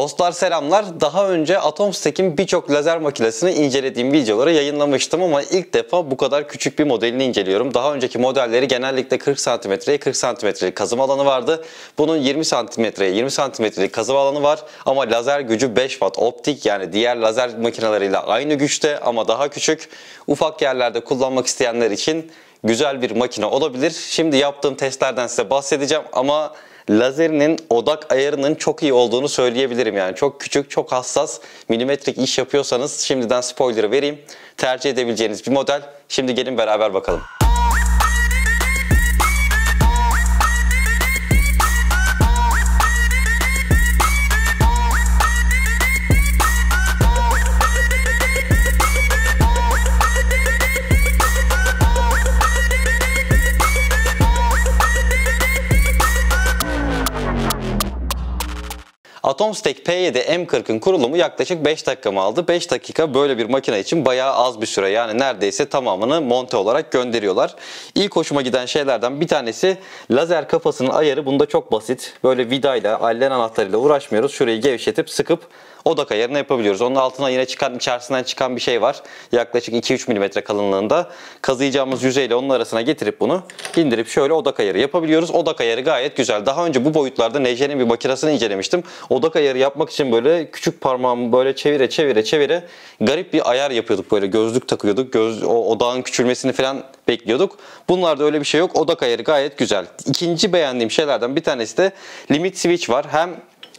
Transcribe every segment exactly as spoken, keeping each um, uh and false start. Dostlar selamlar. Daha önce Atomstack'in birçok lazer makinesini incelediğim videoları yayınlamıştım ama ilk defa bu kadar küçük bir modelini inceliyorum. Daha önceki modelleri genellikle kırk santimetreye kırk santimetrelik kazım alanı vardı. Bunun yirmi santimetreye yirmi santimetrelik kazım alanı var ama lazer gücü beş watt optik, yani diğer lazer makineleriyle aynı güçte ama daha küçük. Ufak yerlerde kullanmak isteyenler için güzel bir makine olabilir. Şimdi yaptığım testlerden size bahsedeceğim ama lazerinin odak ayarının çok iyi olduğunu söyleyebilirim. Yani çok küçük, çok hassas, milimetrik iş yapıyorsanız şimdiden spoiler'ı vereyim. Tercih edebileceğiniz bir model. Şimdi gelin beraber bakalım. Atomstack P yedi M kırk'ın kurulumu yaklaşık beş dakikamı aldı. beş dakika böyle bir makine için bayağı az bir süre. Yani neredeyse tamamını monte olarak gönderiyorlar. İlk hoşuma giden şeylerden bir tanesi lazer kafasının ayarı. Bunda çok basit. Böyle vidayla, allen anahtarıyla uğraşmıyoruz. Şurayı gevşetip sıkıp odak ayarını yapabiliyoruz. Onun altına yine çıkan, içerisinden çıkan bir şey var. Yaklaşık iki üç milimetre kalınlığında. Kazıyacağımız yüzeyle onun arasına getirip bunu indirip şöyle odak ayarı yapabiliyoruz. Odak ayarı gayet güzel. Daha önce bu boyutlarda N J'nin bir makinesini incelemiştim. Odak ayarı yapmak için böyle küçük parmağımı böyle çevire çevire çevire garip bir ayar yapıyorduk. Böyle gözlük takıyorduk. Göz, o odağın küçülmesini falan bekliyorduk. Bunlarda öyle bir şey yok. Odak ayarı gayet güzel. İkinci beğendiğim şeylerden bir tanesi de limit switch var. Hem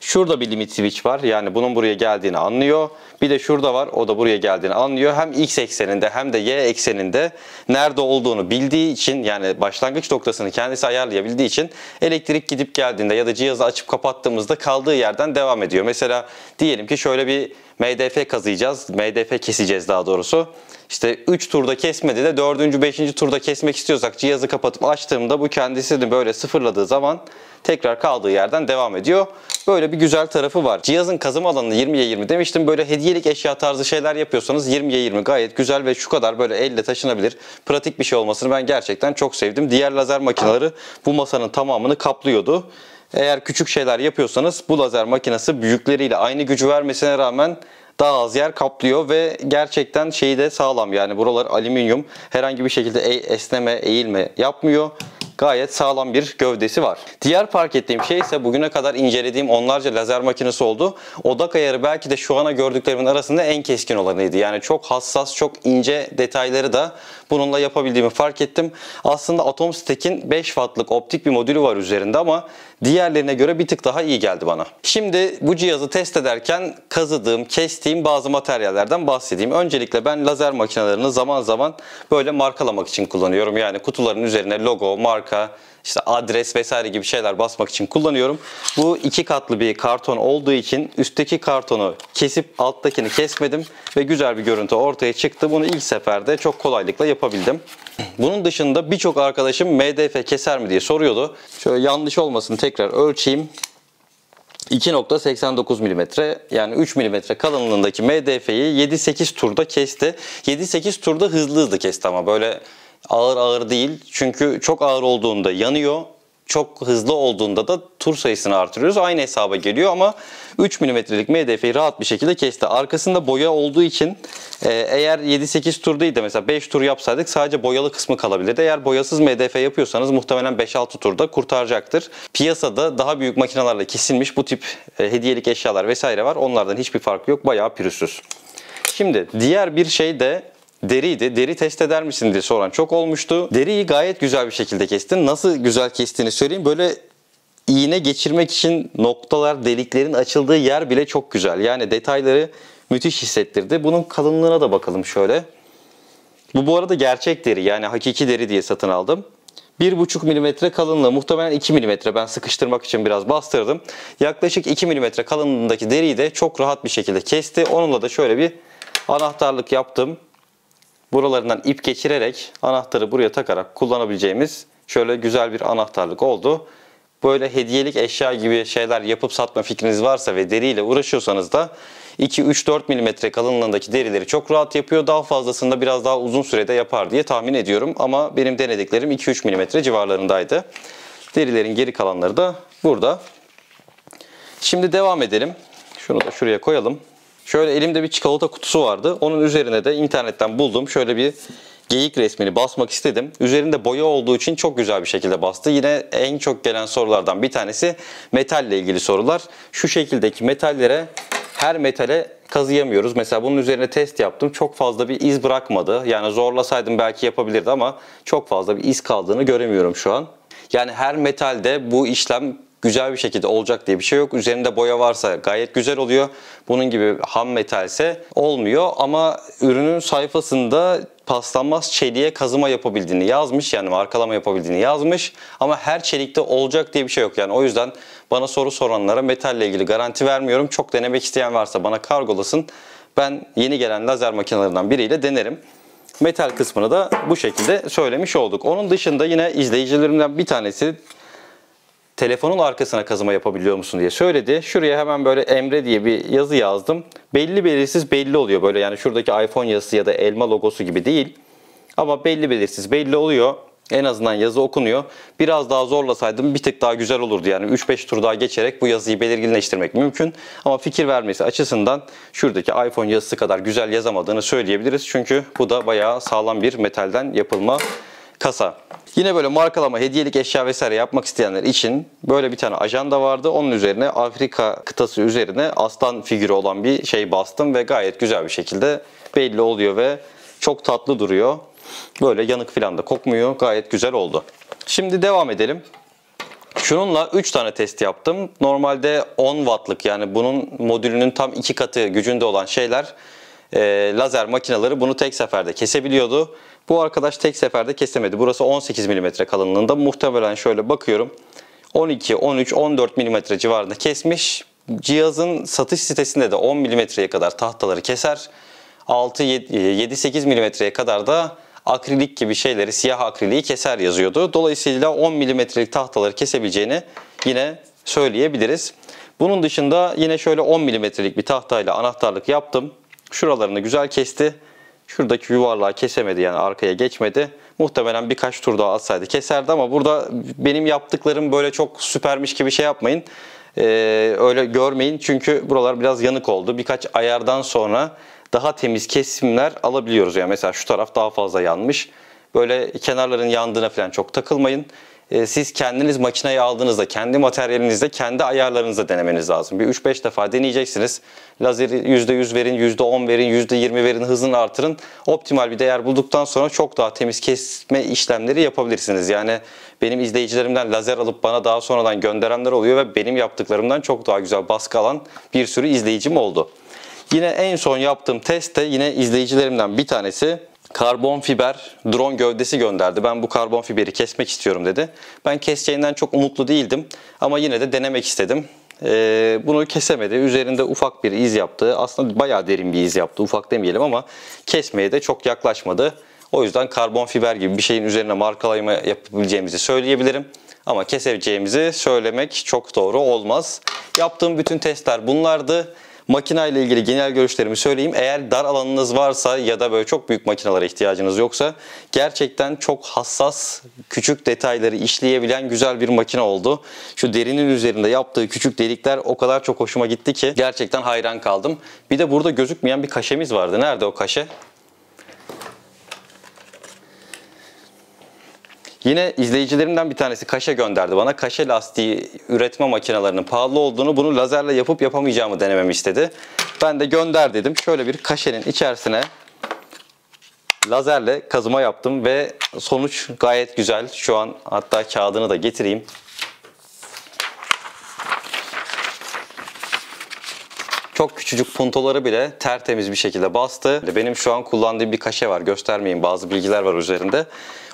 şurada bir limit switch var. Yani bunun buraya geldiğini anlıyor. Bir de şurada var. O da buraya geldiğini anlıyor. Hem X ekseninde hem de Y ekseninde nerede olduğunu bildiği için, yani başlangıç noktasını kendisi ayarlayabildiği için elektrik gidip geldiğinde ya da cihazı açıp kapattığımızda kaldığı yerden devam ediyor. Mesela diyelim ki şöyle bir M D F kazıyacağız. M D F keseceğiz daha doğrusu. İşte üç turda kesmedi de dördüncü beşinci turda kesmek istiyorsak cihazı kapatıp açtığımda bu kendisini böyle sıfırladığı zaman tekrar kaldığı yerden devam ediyor. Böyle bir güzel tarafı var. Cihazın kazım alanını yirmiye yirmi demiştim. Böyle hediyelik eşya tarzı şeyler yapıyorsanız yirmiye yirmi gayet güzel ve şu kadar böyle elle taşınabilir, pratik bir şey olmasını ben gerçekten çok sevdim. Diğer lazer makineleri bu masanın tamamını kaplıyordu. Eğer küçük şeyler yapıyorsanız bu lazer makinesi büyükleriyle aynı gücü vermesine rağmen daha az yer kaplıyor ve gerçekten şeyi de sağlam, yani buralar alüminyum, herhangi bir şekilde esneme, eğilme yapmıyor. Gayet sağlam bir gövdesi var. Diğer fark ettiğim şey ise bugüne kadar incelediğim onlarca lazer makinesi oldu. Odak ayarı belki de şu ana gördüklerimin arasında en keskin olanıydı. Yani çok hassas, çok ince detayları da bununla yapabildiğimi fark ettim. Aslında Atomstack'in beş wattlık optik bir modülü var üzerinde ama diğerlerine göre bir tık daha iyi geldi bana. Şimdi bu cihazı test ederken kazıdığım, kestiğim bazı materyallerden bahsedeyim. Öncelikle ben lazer makinelerini zaman zaman böyle markalamak için kullanıyorum. Yani kutuların üzerine logo, marka, işte adres vesaire gibi şeyler basmak için kullanıyorum. Bu iki katlı bir karton olduğu için üstteki kartonu kesip alttakini kesmedim ve güzel bir görüntü ortaya çıktı. Bunu ilk seferde çok kolaylıkla yapabildim. Bunun dışında birçok arkadaşım M D F keser mi diye soruyordu. Şöyle yanlış olmasın, tekrar ölçeyim. iki nokta seksen dokuz milimetre, yani üç milimetre kalınlığındaki M D F'yi yedi sekiz turda kesti. yedi sekiz turda hızlı hızlı kesti ama böyle ağır ağır değil, çünkü çok ağır olduğunda yanıyor, çok hızlı olduğunda da tur sayısını artırıyoruz, aynı hesaba geliyor ama üç milimetrelik M D F'yi rahat bir şekilde kesti. Arkasında boya olduğu için eğer yedi sekiz tur değil de mesela beş tur yapsaydık sadece boyalı kısmı kalabilirdi. Eğer boyasız M D F yapıyorsanız muhtemelen beş altı turda kurtaracaktır. Piyasada daha büyük makinelerle kesilmiş bu tip hediyelik eşyalar vesaire var, onlardan hiçbir farkı yok, bayağı pürüzsüz. Şimdi diğer bir şey de deriydi. Deri test eder misin diye soran çok olmuştu. Deriyi gayet güzel bir şekilde kestim. Nasıl güzel kestiğini söyleyeyim. Böyle iğne geçirmek için noktalar, deliklerin açıldığı yer bile çok güzel. Yani detayları müthiş hissettirdi. Bunun kalınlığına da bakalım şöyle. Bu bu arada gerçek deri, yani hakiki deri diye satın aldım. bir buçuk milimetre kalınlığı, muhtemelen iki milimetre, ben sıkıştırmak için biraz bastırdım. Yaklaşık iki milimetre kalınlığındaki deriyi de çok rahat bir şekilde kesti. Onunla da şöyle bir anahtarlık yaptım. Buralarından ip geçirerek anahtarı buraya takarak kullanabileceğimiz şöyle güzel bir anahtarlık oldu. Böyle hediyelik eşya gibi şeyler yapıp satma fikriniz varsa ve deriyle uğraşıyorsanız da iki üç dört milimetre kalınlığındaki derileri çok rahat yapıyor. Daha fazlasında biraz daha uzun sürede yapar diye tahmin ediyorum ama benim denediklerim iki üç milimetre civarlarındaydı. Derilerin geri kalanları da burada. Şimdi devam edelim. Şunu da şuraya koyalım. Şöyle elimde bir çikolata kutusu vardı. Onun üzerine de internetten buldum. Şöyle bir geyik resmini basmak istedim. Üzerinde boya olduğu için çok güzel bir şekilde bastı. Yine en çok gelen sorulardan bir tanesi metalle ilgili sorular. Şu şekildeki metallere, her metale kazıyamıyoruz. Mesela bunun üzerine test yaptım. Çok fazla bir iz bırakmadı. Yani zorlasaydım belki yapabilirdi ama çok fazla bir iz kaldığını göremiyorum şu an. Yani her metalde bu işlem güzel bir şekilde olacak diye bir şey yok. Üzerinde boya varsa gayet güzel oluyor. Bunun gibi ham metalse olmuyor. Ama ürünün sayfasında paslanmaz çeliğe kazıma yapabildiğini yazmış. Yani markalama yapabildiğini yazmış. Ama her çelikte olacak diye bir şey yok. Yani o yüzden bana soru soranlara metalle ilgili garanti vermiyorum. Çok denemek isteyen varsa bana kargolasın. Ben yeni gelen lazer makinelerinden biriyle denerim. Metal kısmını da bu şekilde söylemiş olduk. Onun dışında yine izleyicilerimden bir tanesi telefonun arkasına kazıma yapabiliyor musun diye söyledi. Şuraya hemen böyle Emre diye bir yazı yazdım. Belli belirsiz belli oluyor böyle, yani şuradaki iPhone yazısı ya da elma logosu gibi değil. Ama belli belirsiz belli oluyor. En azından yazı okunuyor. Biraz daha zorlasaydım bir tık daha güzel olurdu. Yani üç beş tur daha geçerek bu yazıyı belirginleştirmek mümkün. Ama fikir vermesi açısından şuradaki iPhone yazısı kadar güzel yazamadığını söyleyebiliriz. Çünkü bu da bayağı sağlam bir metalden yapılma kasa. Yine böyle markalama, hediyelik eşya vesaire yapmak isteyenler için böyle bir tane ajanda vardı. Onun üzerine Afrika kıtası üzerine aslan figürü olan bir şey bastım ve gayet güzel bir şekilde belli oluyor ve çok tatlı duruyor. Böyle yanık falan da kokmuyor. Gayet güzel oldu. Şimdi devam edelim. Şununla üç tane test yaptım. Normalde on wattlık, yani bunun modülünün tam iki katı gücünde olan şeyler, e, lazer makineleri bunu tek seferde kesebiliyordu. Bu arkadaş tek seferde kesemedi. Burası on sekiz milimetre kalınlığında. Muhtemelen şöyle bakıyorum, on iki, on üç, on dört milimetre civarında kesmiş. Cihazın satış sitesinde de on milimetreye kadar tahtaları keser. altı, yedi, sekiz milimetreye kadar da akrilik gibi şeyleri, siyah akriliği keser yazıyordu. Dolayısıyla on milimetrelik tahtaları kesebileceğini yine söyleyebiliriz. Bunun dışında yine şöyle on milimetrelik bir tahtayla anahtarlık yaptım. Şuralarını güzel kesti. Şuradaki yuvarlağı kesemedi, yani arkaya geçmedi. Muhtemelen birkaç tur daha atsaydı keserdi ama burada benim yaptıklarım böyle çok süpermiş gibi şey yapmayın. Ee, öyle görmeyin çünkü buralar biraz yanık oldu. Birkaç ayardan sonra daha temiz kesimler alabiliyoruz. Yani mesela şu taraf daha fazla yanmış. Böyle kenarların yandığına falan çok takılmayın. Ee, siz kendiniz makineyi aldığınızda, kendi materyalinizde, kendi ayarlarınızda denemeniz lazım. Bir üç beş defa deneyeceksiniz. Lazeri yüzde yüz verin, yüzde on verin, yüzde yirmi verin, hızını artırın. Optimal bir değer bulduktan sonra çok daha temiz kesme işlemleri yapabilirsiniz. Yani benim izleyicilerimden lazer alıp bana daha sonradan gönderenler oluyor ve benim yaptıklarımdan çok daha güzel baskı alan bir sürü izleyicim oldu. Yine en son yaptığım testte yine izleyicilerimden bir tanesi karbon fiber drone gövdesi gönderdi. Ben bu karbon fiberi kesmek istiyorum dedi. Ben keseceğinden çok umutlu değildim ama yine de denemek istedim. Ee, bunu kesemedi. Üzerinde ufak bir iz yaptı. Aslında bayağı derin bir iz yaptı. Ufak demeyelim ama kesmeye de çok yaklaşmadı. O yüzden karbon fiber gibi bir şeyin üzerine markalayma yapabileceğimizi söyleyebilirim. Ama keseceğimizi söylemek çok doğru olmaz. Yaptığım bütün testler bunlardı. Makina ile ilgili genel görüşlerimi söyleyeyim. Eğer dar alanınız varsa ya da böyle çok büyük makinalara ihtiyacınız yoksa, gerçekten çok hassas, küçük detayları işleyebilen güzel bir makine oldu. Şu derinin üzerinde yaptığı küçük delikler o kadar çok hoşuma gitti ki gerçekten hayran kaldım. Bir de burada gözükmeyen bir kaşemiz vardı. Nerede o kaşe? Yine izleyicilerimden bir tanesi kaşe gönderdi bana. Kaşe lastiği üretme makinelerinin pahalı olduğunu, bunu lazerle yapıp yapamayacağımı denememi istedi. Ben de gönder dedim. Şöyle bir kaşenin içerisine lazerle kazıma yaptım ve sonuç gayet güzel. Şu an hatta kağıdını da getireyim. Çok küçücük puntoları bile tertemiz bir şekilde bastı. Benim şu an kullandığım bir kaşe var. Göstermeyin, bazı bilgiler var üzerinde.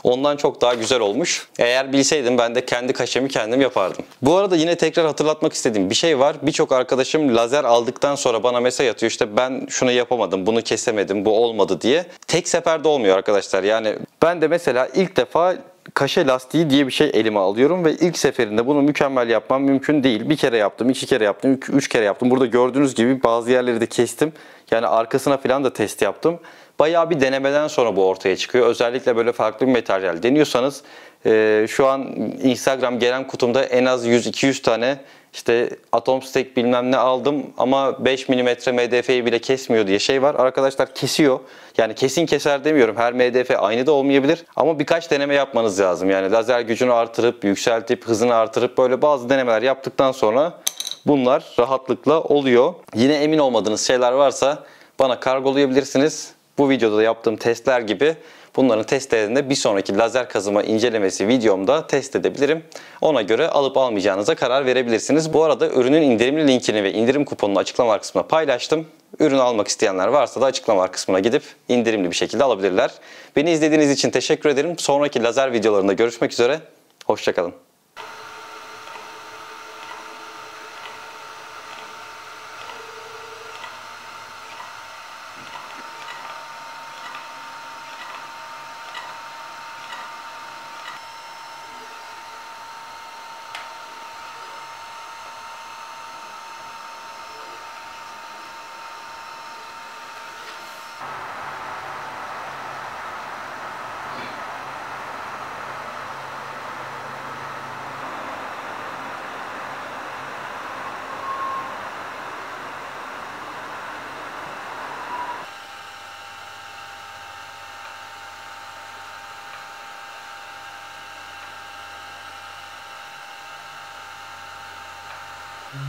Ondan çok daha güzel olmuş. Eğer bilseydim ben de kendi kaşemi kendim yapardım. Bu arada yine tekrar hatırlatmak istediğim bir şey var. Birçok arkadaşım lazer aldıktan sonra bana mesaj atıyor. İşte ben şunu yapamadım, bunu kesemedim, bu olmadı diye. Tek seferde olmuyor arkadaşlar. Yani ben de mesela ilk defa kaşe lastiği diye bir şey elime alıyorum ve ilk seferinde bunu mükemmel yapmam mümkün değil. Bir kere yaptım, iki kere yaptım, üç, üç kere yaptım. Burada gördüğünüz gibi bazı yerleri de kestim. Yani arkasına falan da test yaptım. Bayağı bir denemeden sonra bu ortaya çıkıyor. Özellikle böyle farklı bir materyal deniyorsanız, e, şu an Instagram gelen kutumda en az yüz iki yüz tane İşte Atom Stack bilmem ne aldım ama beş milimetre M D F'yi bile kesmiyor diye şey var. Arkadaşlar kesiyor. Yani kesin keser demiyorum. Her M D F aynı da olmayabilir. Ama birkaç deneme yapmanız lazım. Yani lazer gücünü artırıp, yükseltip, hızını artırıp böyle bazı denemeler yaptıktan sonra bunlar rahatlıkla oluyor. Yine emin olmadığınız şeyler varsa bana kargolayabilirsiniz. Bu videoda da yaptığım testler gibi bunların testlerinde bir sonraki lazer kazıma incelemesi videomda test edebilirim. Ona göre alıp almayacağınıza karar verebilirsiniz. Bu arada ürünün indirimli linkini ve indirim kuponunu açıklama kısmına paylaştım. Ürünü almak isteyenler varsa da açıklama kısmına gidip indirimli bir şekilde alabilirler. Beni izlediğiniz için teşekkür ederim. Sonraki lazer videolarında görüşmek üzere. Hoşça kalın.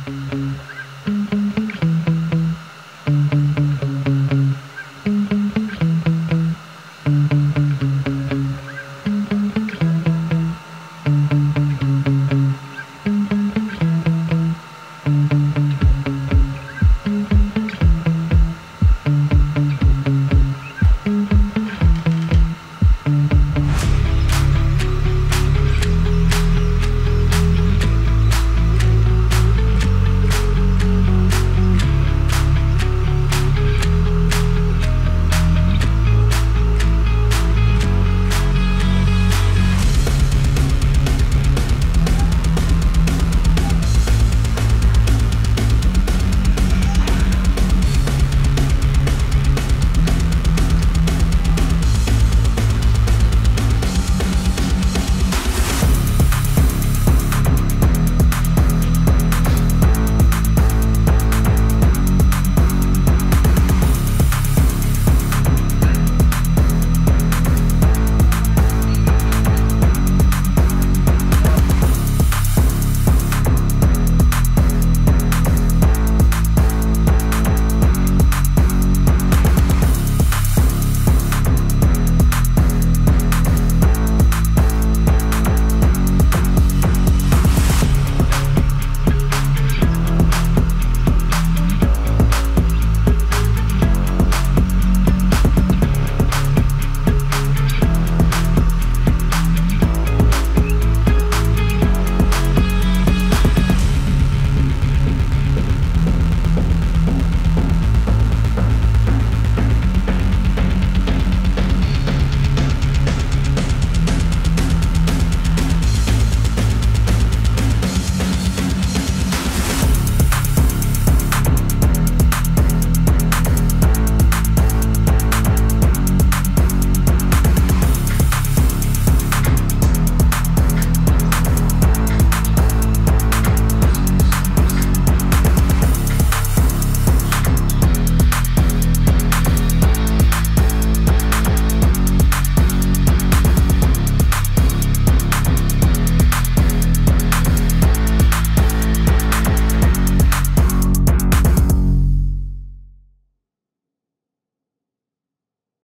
Thank you.